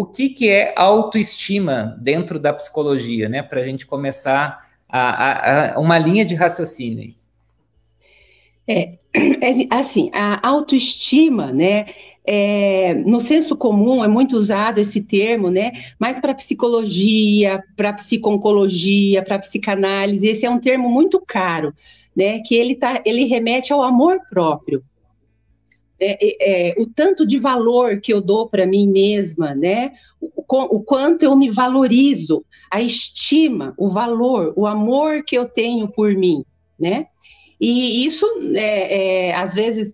o que que é autoestima dentro da psicologia, né? Para a gente começar a uma linha de raciocínio. Assim, a autoestima, né? No senso comum é muito usado esse termo, né? Mas para psicologia, para psico-oncologia, para psicanálise, esse é um termo muito caro, né? Que ele remete ao amor próprio. O tanto de valor que eu dou para mim mesma, né? O quanto eu me valorizo, a estima, o valor, o amor que eu tenho por mim, né? E isso, às vezes,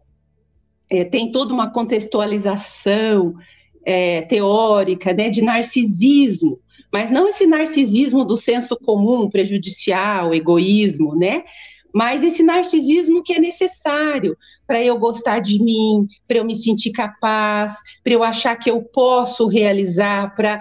tem toda uma contextualização teórica, né, de narcisismo, mas não esse narcisismo do senso comum, prejudicial, egoísmo, né? Mas esse narcisismo que é necessário para eu gostar de mim, para eu me sentir capaz, para eu achar que eu posso realizar, para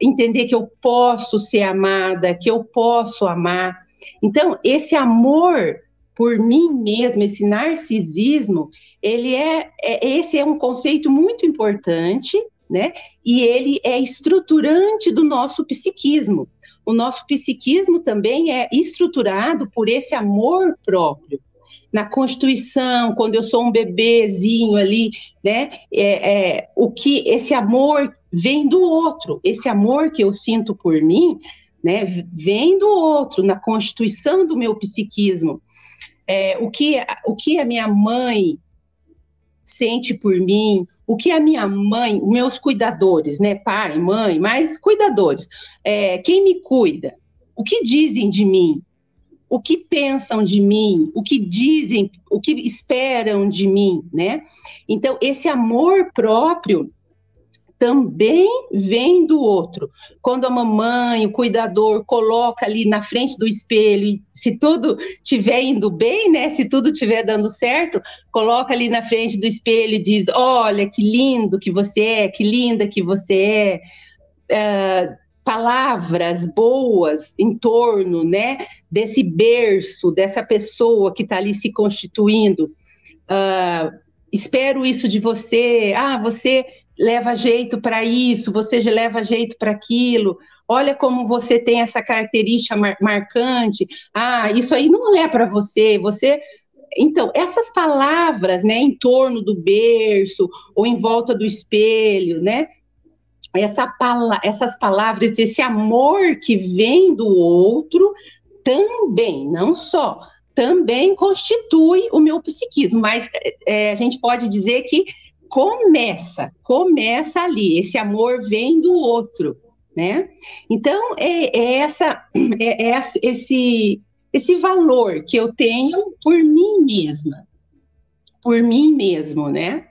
entender que eu posso ser amada, que eu posso amar. Então, esse amor por mim mesma, esse narcisismo, esse é um conceito muito importante, né? E ele é estruturante do nosso psiquismo. O nosso psiquismo também é estruturado por esse amor próprio. Na constituição, quando eu sou um bebezinho ali, né? O que esse amor vem do outro, esse amor que eu sinto por mim, né? Vem do outro, na constituição do meu psiquismo. O que a minha mãe sente por mim, o que a minha mãe, meus cuidadores, né, pai, mãe, mas cuidadores, quem me cuida, o que dizem de mim, o que pensam de mim, o que dizem, o que esperam de mim, né? Então, esse amor próprio também vem do outro. Quando a mamãe, o cuidador, coloca ali na frente do espelho, e se tudo estiver indo bem, né? Se tudo estiver dando certo, coloca ali na frente do espelho e diz: olha, que lindo que você é, que linda que você é. Palavras boas em torno, né, desse berço, dessa pessoa que está ali se constituindo. Espero isso de você. Você leva jeito para isso, você já leva jeito para aquilo, olha como você tem essa característica marcante, isso aí não é para você... Então, essas palavras, né, em torno do berço, ou em volta do espelho, né, essas palavras, esse amor que vem do outro, também, não só, também constitui o meu psiquismo, mas a gente pode dizer que começa ali, esse amor vem do outro, né? Então, esse valor que eu tenho por mim mesmo, né?